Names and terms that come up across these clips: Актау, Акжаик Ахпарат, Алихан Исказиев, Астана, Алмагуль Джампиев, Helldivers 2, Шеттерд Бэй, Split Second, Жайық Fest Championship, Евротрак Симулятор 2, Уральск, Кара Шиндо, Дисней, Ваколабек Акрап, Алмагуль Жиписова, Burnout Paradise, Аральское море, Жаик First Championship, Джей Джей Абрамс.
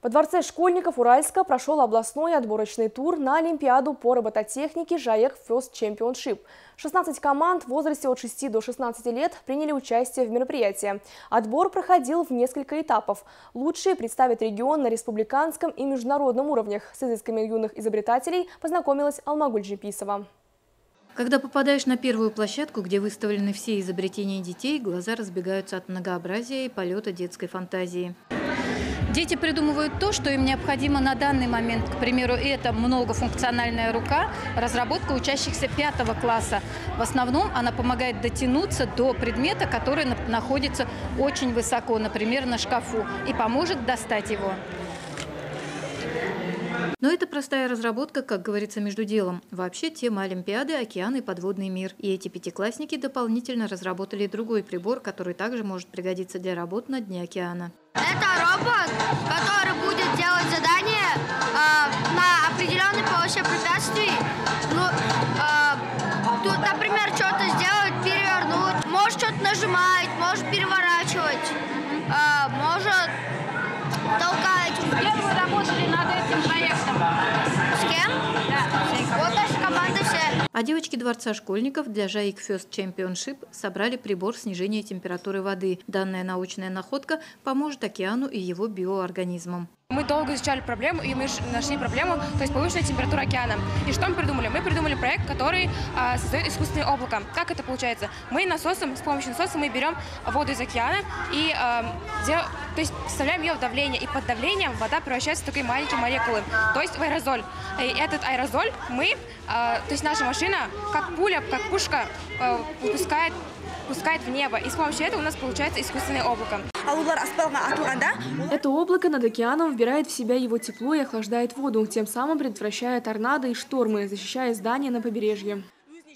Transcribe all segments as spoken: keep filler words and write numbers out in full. Во дворце школьников Уральска прошел областной отборочный тур на Олимпиаду по робототехнике «Жайық Fest Championship». шестнадцать команд в возрасте от шести до шестнадцати лет приняли участие в мероприятии. Отбор проходил в несколько этапов. Лучшие представят регион на республиканском и международном уровнях. С изысками юных изобретателей познакомилась Алмагуль Жиписова. Когда попадаешь на первую площадку, где выставлены все изобретения детей, глаза разбегаются от многообразия и полета детской фантазии. Дети придумывают то, что им необходимо на данный момент. К примеру, это многофункциональная рука, разработка учащихся пятого класса. В основном она помогает дотянуться до предмета, который находится очень высоко, например, на шкафу, и поможет достать его. Но это простая разработка, как говорится, между делом. Вообще, тема Олимпиады – океан и подводный мир. И эти пятиклассники дополнительно разработали другой прибор, который также может пригодиться для работ на дне океана. Это робот, который будет делать задания э, на определенной полосе препятствий. Ну, э, тут, например, что-то сделать, перевернуть. Может что-то нажимать, может переворачивать, э, может толкать. Где вы работали над этим проектом? С кем? Да. Вот наша команда вся. А девочки дворца школьников для «Жаик First Championship» собрали прибор снижения температуры воды. Данная научная находка поможет океану и его биоорганизмам. Мы долго изучали проблему, и мы нашли проблему, то есть повышенная температура океана. И что мы придумали? Мы придумали проект, который а, создает искусственное облако. Как это получается? Мы насосом, с помощью насоса мы берем воду из океана и а, дел, то есть вставляем ее в давление. И под давлением вода превращается в такие маленькие молекулы, то есть в аэрозоль. И этот аэрозоль мы, а, то есть наша машина, как пуля, как пушка, а, выпускает, пускает в небо. И с помощью этого у нас получается искусственное облако. Это облако над океаном вбирает в себя его тепло и охлаждает воду, тем самым предотвращая торнадо и штормы, защищая здания на побережье.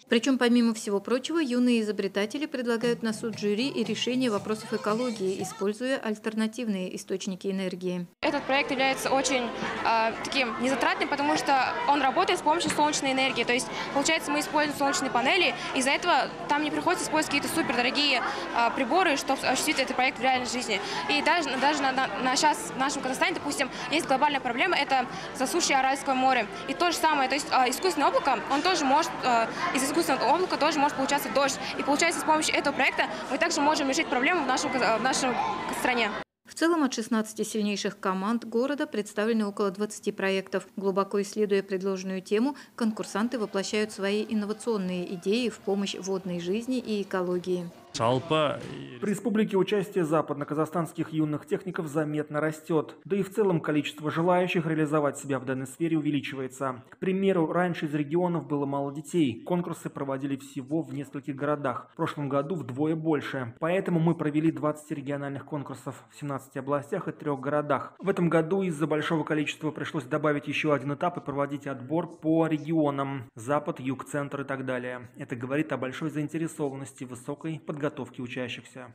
Причем, помимо всего прочего, юные изобретатели предлагают на суд жюри и решение вопросов экологии, используя альтернативные источники энергии. Этот проект является очень э, таким незатратным, потому что он работает с помощью солнечной энергии. То есть, получается, мы используем солнечные панели, из-за этого там не приходится использовать какие-то супердорогие э, приборы, чтобы осуществить этот проект в реальной жизни. И даже, даже на, на, на сейчас в нашем Казахстане, допустим, есть глобальная проблема – это засушье Аральского моря. И то же самое, то есть э, искусственное облако, он тоже может э, из искусственного облака тоже может получаться дождь. И получается, с помощью этого проекта мы также можем решить проблему в, нашем, в нашей стране. В целом от шестнадцати сильнейших команд города представлены около двадцати проектов. Глубоко исследуя предложенную тему, конкурсанты воплощают свои инновационные идеи в помощь водной жизни и экологии. В республике участие западно-казахстанских юных техников заметно растет. Да и в целом количество желающих реализовать себя в данной сфере увеличивается. К примеру, раньше из регионов было мало детей. Конкурсы проводили всего в нескольких городах. В прошлом году вдвое больше. Поэтому мы провели двадцать региональных конкурсов в семнадцати областях и трех городах. В этом году из-за большого количества пришлось добавить еще один этап и проводить отбор по регионам. Запад, юг, центр и так далее. Это говорит о большой заинтересованности, высокой подготовке. Подготовки учащихся.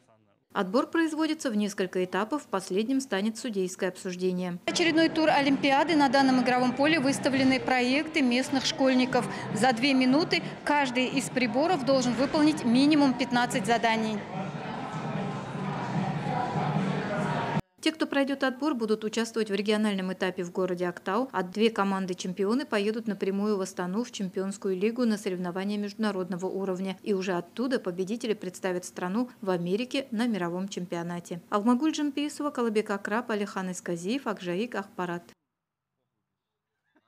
Отбор производится в несколько этапов, последним станет судейское обсуждение. Очередной тур Олимпиады. На данном игровом поле выставлены проекты местных школьников. За две минуты каждый из приборов должен выполнить минимум пятнадцать заданий. Те, кто пройдет отбор, будут участвовать в региональном этапе в городе Актау, а две команды-чемпионы поедут напрямую в Астану в чемпионскую лигу на соревнования международного уровня. И уже оттуда победители представят страну в Америке на мировом чемпионате. Алмагуль Джампиев, Ваколабек Акрап, Алихан Исказиев, Акжаик Ахпарат.